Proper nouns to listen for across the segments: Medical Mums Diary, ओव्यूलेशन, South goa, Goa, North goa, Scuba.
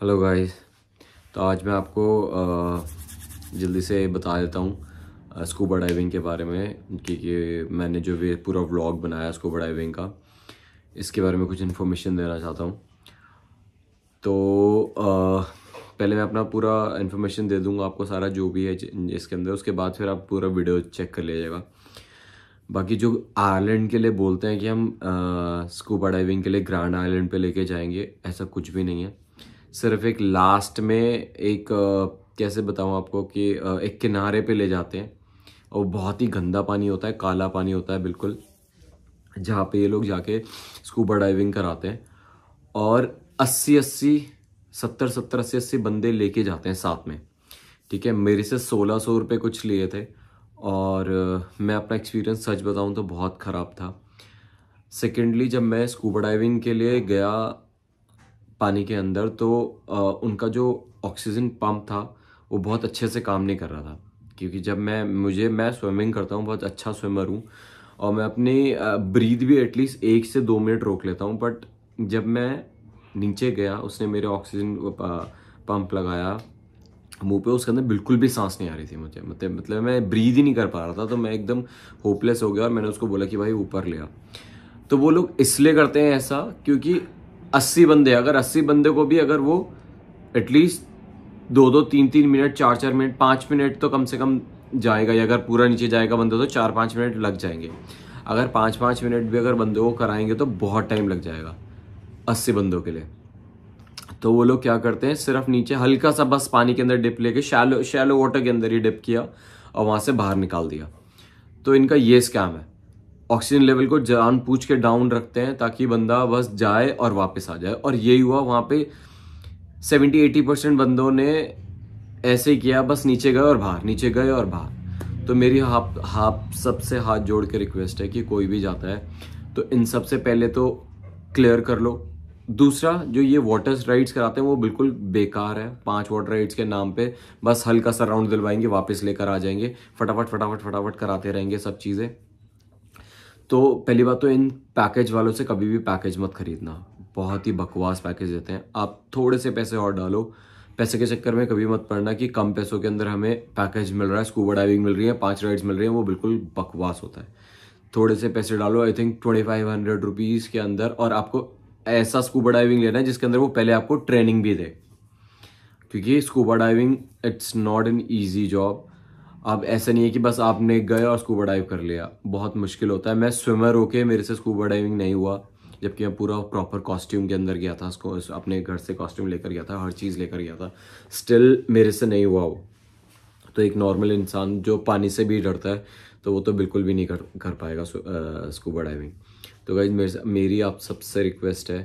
Hello guys, तो आज मैं आपको जल्दी से बता देता हूँ स्कूबा डाइविंग के बारे में, क्योंकि मैंने जो भी पूरा व्लॉग बनाया स्कूबा डाइविंग का, इसके बारे में कुछ इन्फॉर्मेशन देना चाहता हूँ। तो पहले मैं अपना पूरा इन्फॉर्मेशन दे दूँगा आपको, सारा जो भी है इसके अंदर। उसके बाद फिर आप पूरा वीडियो चेक कर लीजिएगा। बाकी जो आयरलैंड के लिए बोलते हैं कि हम स्कूबा डाइविंग के लिए ग्रैंड आइलैंड पे लेके जाएंगे, ऐसा कुछ भी नहीं है। सिर्फ एक लास्ट में एक कैसे बताऊँ आपको कि एक किनारे पे ले जाते हैं और बहुत ही गंदा पानी होता है, काला पानी होता है बिल्कुल, जहाँ पे ये लोग जाके स्कूबा डाइविंग कराते हैं। और 70-80 बंदे लेके जाते हैं साथ में, ठीक है। मेरे से 1600 रुपये कुछ लिए थे, और मैं अपना एक्सपीरियंस सच बताऊं तो बहुत ख़राब था। सेकेंडली, जब मैं स्कूबा डाइविंग के लिए गया पानी के अंदर, तो उनका जो ऑक्सीजन पंप था वो बहुत अच्छे से काम नहीं कर रहा था, क्योंकि जब मैं स्विमिंग करता हूँ, बहुत अच्छा स्विमर हूँ, और मैं अपनी ब्रीथ भी एटलीस्ट 1 से 2 मिनट रोक लेता हूँ। बट जब मैं नीचे गया, उसने मेरे ऑक्सीजन पंप लगाया मुंह पे, उसके अंदर बिल्कुल भी सांस नहीं आ रही थी मुझे, मतलब मैं ब्रीद ही नहीं कर पा रहा था। तो मैं एकदम होपलेस हो गया, और मैंने उसको बोला कि भाई ऊपर ले आ। तो वो लोग इसलिए करते हैं ऐसा क्योंकि 80 बंदे, अगर 80 बंदे को भी अगर वो एटलीस्ट 2-2, 3-3 मिनट, 4-4 मिनट, 5 मिनट तो कम से कम जाएगा, या अगर पूरा नीचे जाएगा बंदा तो 4-5 मिनट लग जाएंगे। अगर 5-5 मिनट भी अगर बंदे को कराएंगे तो बहुत टाइम लग जाएगा 80 बंदों के लिए। तो वो लोग क्या करते हैं, सिर्फ नीचे हल्का सा बस पानी के अंदर डिप लेके, शैलो वाटर के अंदर ही डिप किया और वहाँ से बाहर निकाल दिया। तो इनका ये स्कैम है, ऑक्सीजन लेवल को जानबूझ के डाउन रखते हैं ताकि बंदा बस जाए और वापस आ जाए। और यही हुआ वहाँ पे, 70-80% बंदों ने ऐसे ही किया, बस नीचे गए और बाहर, नीचे गए और बाहर। तो मेरी आप सबसे हाथ जोड़ के रिक्वेस्ट है कि कोई भी जाता है तो इन सबसे पहले तो क्लियर कर लो। दूसरा, जो ये वाटर राइड्स कराते हैं वो बिल्कुल बेकार है। 5 वाटर राइड्स के नाम पे बस हल्का सा राउंड दिलवाएंगे, वापस लेकर आ जाएंगे, फटाफट कराते रहेंगे सब चीज़ें। तो पहली बात तो इन पैकेज वालों से कभी भी पैकेज मत खरीदना, बहुत ही बकवास पैकेज देते हैं। आप थोड़े से पैसे और डालो, पैसे के चक्कर में कभी मत पड़ना कि कम पैसों के अंदर हमें पैकेज मिल रहा है, स्कूबा डाइविंग मिल रही है, 5 राइड्स मिल रही हैं। वो बिल्कुल बकवास होता है। थोड़े से पैसे डालो, आई थिंक 2500 रुपीज़ के अंदर, और आपको ऐसा स्कूबा डाइविंग लेना है जिसके अंदर वो पहले आपको ट्रेनिंग भी दे, क्योंकि scuba diving it's not an easy job. अब ऐसा नहीं है कि बस आपने गए और स्कूबा डाइव कर लिया, बहुत मुश्किल होता है। मैं स्विमर होके मेरे से स्कूबा डाइविंग नहीं हुआ, जबकि मैं पूरा प्रॉपर कॉस्ट्यूम के अंदर गया था, अपने घर से कॉस्ट्यूम लेकर गया था, हर चीज़ लेकर गया था, स्टिल मेरे से नहीं हुआ वो। तो एक नॉर्मल इंसान जो पानी से भी डरता है तो वो तो बिल्कुल भी नहीं कर पाएगा स्कूबा डाइविंग। तो गाइज मेरी आप सबसे रिक्वेस्ट है,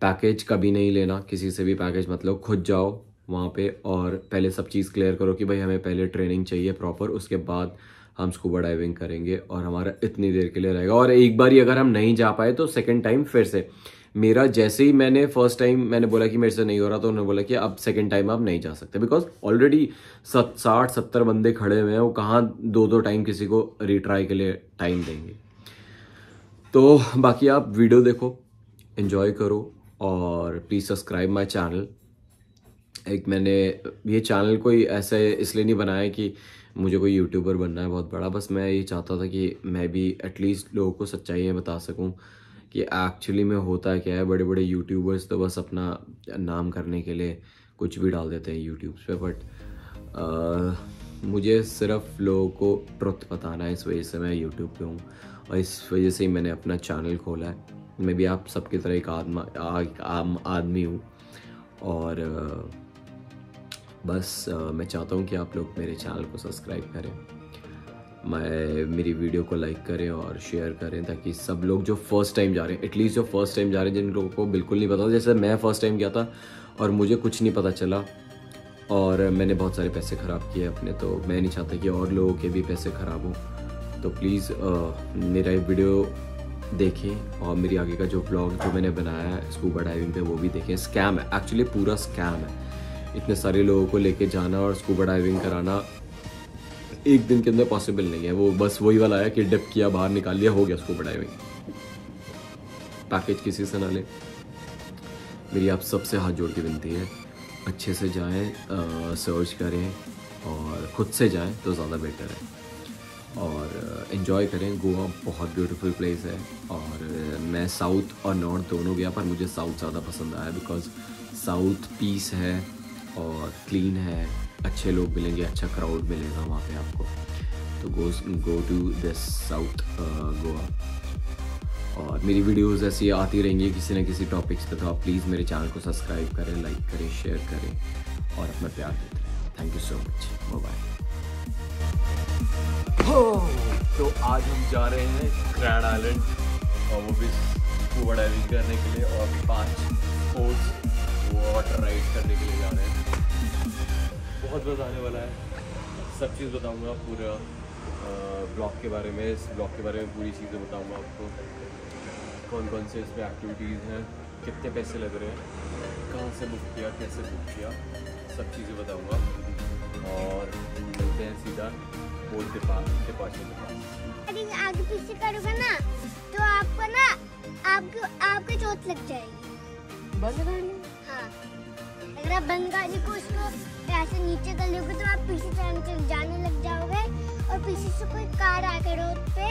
पैकेज कभी नहीं लेना, किसी से भी पैकेज मत लो, खुद जाओ वहाँ पे और पहले सब चीज़ क्लियर करो कि भाई हमें पहले ट्रेनिंग चाहिए प्रॉपर, उसके बाद हम स्कूबा डाइविंग करेंगे और हमारा इतनी देर के लिए रहेगा। और एक बार ही अगर हम नहीं जा पाए तो सेकेंड टाइम फिर से, मेरा जैसे ही मैंने फर्स्ट टाइम मैंने बोला कि मेरे से नहीं हो रहा, तो उन्होंने बोला कि अब सेकेंड टाइम आप नहीं जा सकते, बिकॉज ऑलरेडी 60-70 बंदे खड़े हुए हैं, वो कहाँ 2-2 टाइम किसी को रिट्राई के लिए टाइम देंगे। तो बाकी आप वीडियो देखो, एंजॉय करो, और प्लीज़ सब्सक्राइब माय चैनल। मैंने ये चैनल कोई ऐसे इसलिए नहीं बनाया कि मुझे कोई यूट्यूबर बनना है बहुत बड़ा, बस मैं ये चाहता था कि मैं भी एटलीस्ट लोगों को सच्चाई बता सकूं कि एक्चुअली में होता क्या है। बड़े बड़े यूट्यूबर्स तो बस अपना नाम करने के लिए कुछ भी डाल देते हैं यूट्यूब पे, बट मुझे सिर्फ लोगों को ट्रुथ बताना है, इस वजह से मैं यूट्यूब पे हूँ और इस वजह से ही मैंने अपना चैनल खोला है। मैं भी आप सबकी तरह एक आम आदमी हूँ, और बस मैं चाहता हूँ कि आप लोग मेरे चैनल को सब्सक्राइब करें, मेरी वीडियो को लाइक करें और शेयर करें, ताकि सब लोग जो फर्स्ट टाइम जा रहे हैं, एटलीस्ट जो फर्स्ट टाइम जा रहे हैं, जिन लोगों को बिल्कुल नहीं पता, जैसे मैं फ़र्स्ट टाइम गया था और मुझे कुछ नहीं पता चला और मैंने बहुत सारे पैसे ख़राब किए अपने, तो मैं नहीं चाहता कि और लोगों के भी पैसे ख़राब हों। तो प्लीज़ मेरा ये वीडियो देखें और मेरी आगे का जो ब्लॉग जो मैंने बनाया है स्कूबा डाइविंग पे, वो भी देखें। स्कैम है एक्चुअली, पूरा स्कैम है। इतने सारे लोगों को लेके जाना और स्कूबा डाइविंग कराना एक दिन के अंदर पॉसिबल नहीं है। वो बस वही वाला है कि डिप किया, बाहर निकाल लिया, हो गया स्कूबा डाइविंग। पैकेज किसी से ना ले, मेरी आप सबसे हाथ जोड़ के विनती है, अच्छे से जाएं, सर्च करें और ख़ुद से जाएं तो ज़्यादा बेटर है और इन्जॉय करें। गोवा बहुत ब्यूटीफुल प्लेस है और मैं साउथ और नॉर्थ दोनों गया, पर मुझे साउथ ज़्यादा पसंद आया बिकॉज़ साउथ पीस है और क्लीन है, अच्छे लोग मिलेंगे, अच्छा क्राउड मिलेगा वहाँ पे आपको। तो go to this south Goa. और मेरी वीडियोस ऐसी आती रहेंगी किसी न किसी टॉपिक्स पे, तो आप प्लीज़ मेरे चैनल को सब्सक्राइब करें, लाइक करें, शेयर करें और अपना प्यार देते रहें। Thank you so much, bye. तो आज हम जा रहे हैं ग्रैंड आइलैंड और वो भी स्कूबा डाइविंग करने के लिए और 5 स्पोर्ट्स वाटर राइड करने के लिए जा रहे हैं। बहुत मज़ा आने वाला है, सब चीज़ बताऊंगा, पूरा ब्लॉग के बारे में, इस ब्लॉग के बारे में पूरी चीज़ें बताऊंगा आपको, कौन कौन से इसमें एक्टिविटीज़ हैं, कितने पैसे लग रहे हैं, कहाँ से बुक किया, कैसे बुक किया, सब चीज़ें बताऊंगा। और मिलते हैं सीधा बोर्ड के पास, आगे पीछे करोगे ना तो आपको ना आपको चोट लग जाएगी। बंद अगर आप बंद गाड़ी को उसको ऐसे नीचे कर लोगे तो आप पीछे जाने लग जाओगे और पीछे से कोई कार आकर रोड पे,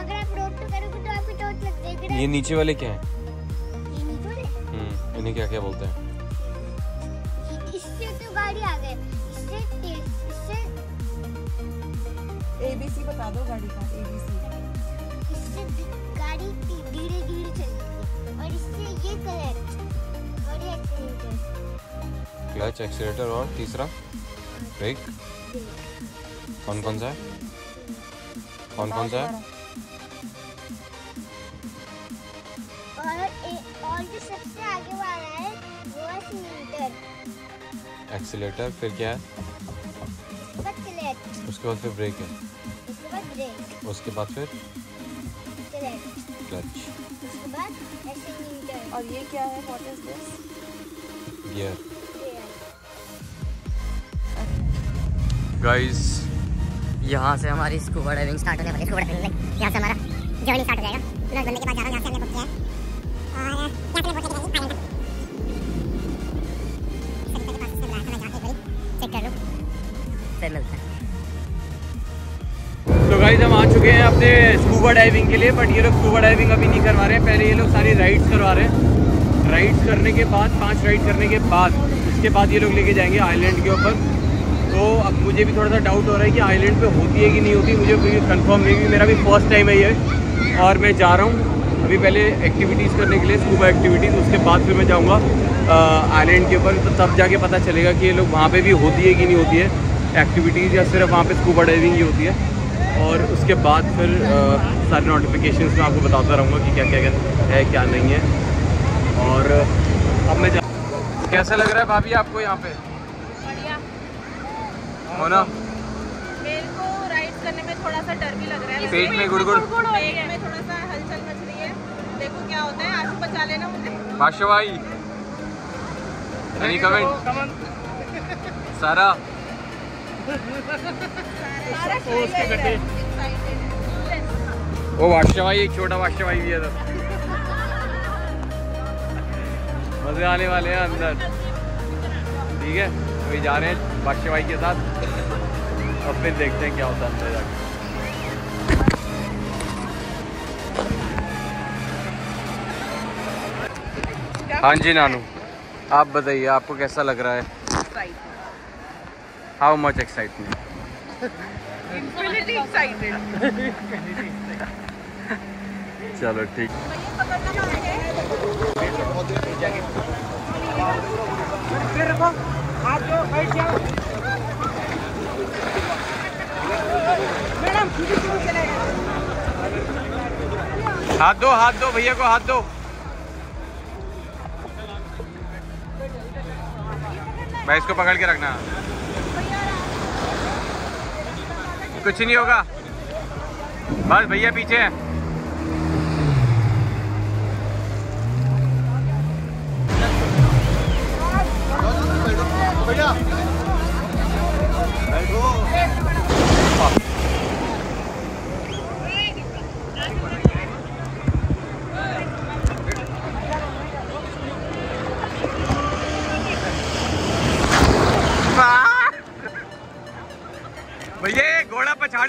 अगर आप रोड पे करोगे तो आपको चोट लग जाएगी। ये नीचे वाले क्या है? ये नीचे वाले? इन्हें क्या क्या बोलते हैं? इससे तो गाड़ी आ गए, इससे ABC बता दो गाड़ी का ABC। इससे गाड़ी धीरे धीरे चलती है और इससे ये कलर क्लच, एक्सीलेटर और तीसरा ब्रेक। कौन कौन सा है? कौन कौन सा है? और जो सबसे आगे वाला है वो एक्सीलेटर। फिर क्या है? उसके बाद फिर ब्रेक है, उसके बाद फिर क्लच, उसके बाद एक्सीलेटर। और ये क्या है? What is this? गाइस यहाँ से हमारी स्कूबा डाइविंग स्टार्ट होने वाली है। यहाँ से हमारा जर्नी स्टार्ट हो जाएगा। तुरंत बनने के बाद यहाँ से हमने बुक किया है और यहाँ पे पहुंच गए हैं। फिर मिलते हैं। तो गाइस हम आ चुके हैं अपने स्कूबा डाइविंग के लिए, बट ये लोग स्कूबा डाइविंग अभी नहीं करवा रहे हैं, पहले ये लोग सारी राइड्स करवा रहे हैं। राइड्स करने के बाद 5 राइड करने के बाद उसके बाद ये लोग लेके जाएंगे आइलैंड के ऊपर। तो अब मुझे भी थोड़ा सा डाउट हो रहा है कि आइलैंड पे होती है कि नहीं होती, मुझे भी कंफर्म नहीं, क्योंकि मेरा भी फर्स्ट टाइम है ये। और मैं जा रहा हूँ अभी पहले एक्टिविटीज़ करने के लिए, स्कूबा एक्टिविटीज़, उसके बाद फिर मैं जाऊँगा आइलैंड के ऊपर, तो तब जाके पता चलेगा कि ये लोग वहाँ पर भी होती है कि नहीं होती है एक्टिविटीज़, या सिर्फ वहाँ पर स्कूबा डाइविंग ही होती है। और उसके बाद फिर सारे नोटिफिकेशन में आपको बताता रहूँगा कि क्या क्या है क्या नहीं है। और अब मैं जा, कैसा लग रहा है भाभी आपको यहाँ पे? बढ़िया। हो ना? मेरे को राइड करने में थोड़ा सा डर भी लग रहा है, पेट में गुड़गुड़ में थोड़ा सा हलचल मच रही है। देखो क्या होता है, आंसू बचा लेना मुझे। भाषा भाई एनी कमेंट? सारा वो भाषा भाई, एक छोटा भाषा भाई भी है। मज़े आने वाले हैं अंदर। ठीक है, अभी जा रहे हैं बादशाह भाई के साथ और फिर देखते हैं क्या होता है अंदर जाके। हाँ जी नानू, आप बताइए आपको कैसा लग रहा है? How much excitement? चलो ठीक। हाथ दो भैया को, हाथ दो। भाई इसको पकड़ के रखना, कुछ नहीं होगा, बस भैया पीछे हैं।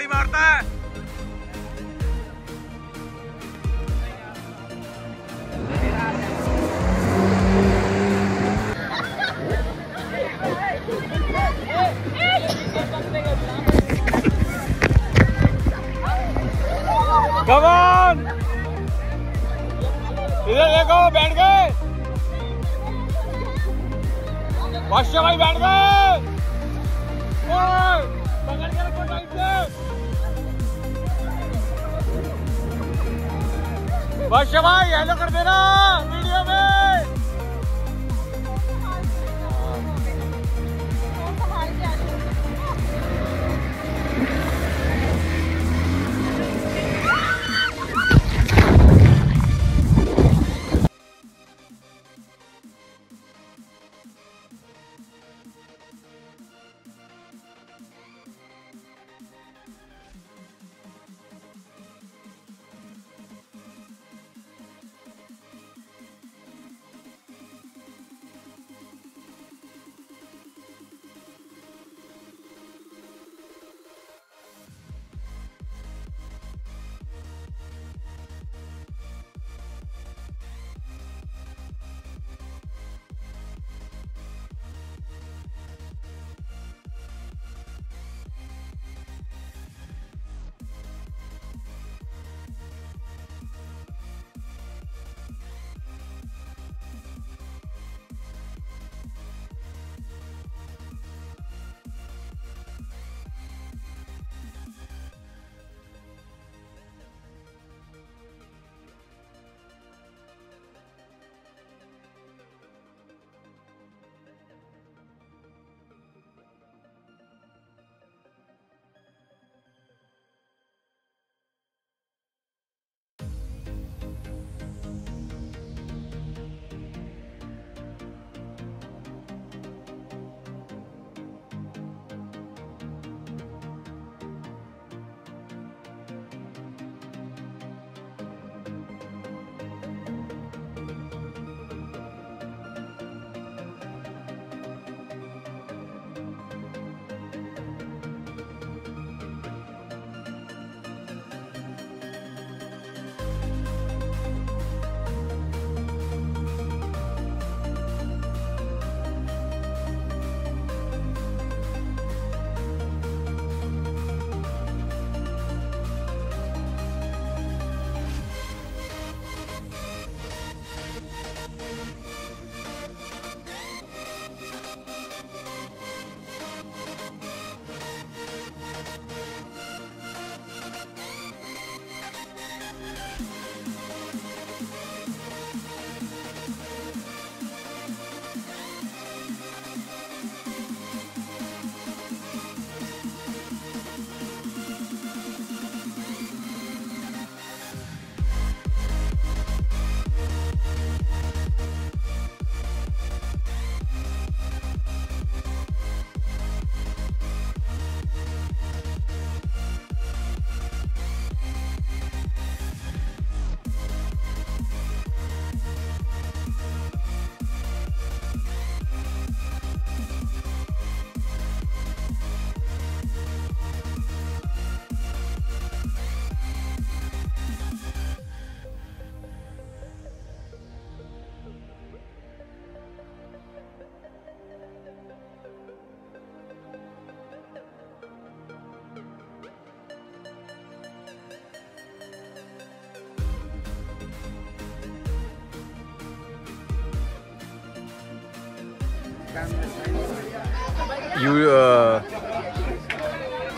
झाड़ी मारता है। Come on! इधर देखो, बैठ गए बादशाह भाई, बैठ गए। पकड़ के रखो टाइट से। बादशाह भाई हेलो कर देना वीडियो में।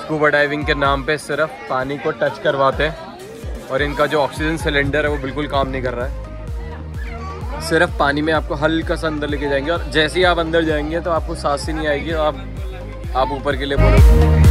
स्कूबा डाइविंग के नाम पे सिर्फ पानी को टच करवाते हैं और इनका जो ऑक्सीजन सिलेंडर है वो बिल्कुल काम नहीं कर रहा है। सिर्फ पानी में आपको हल्का सा अंदर लेके जाएंगे और जैसे ही आप अंदर जाएंगे तो आपको सांस ही नहीं आएगी और आप ऊपर के लिए बोलो।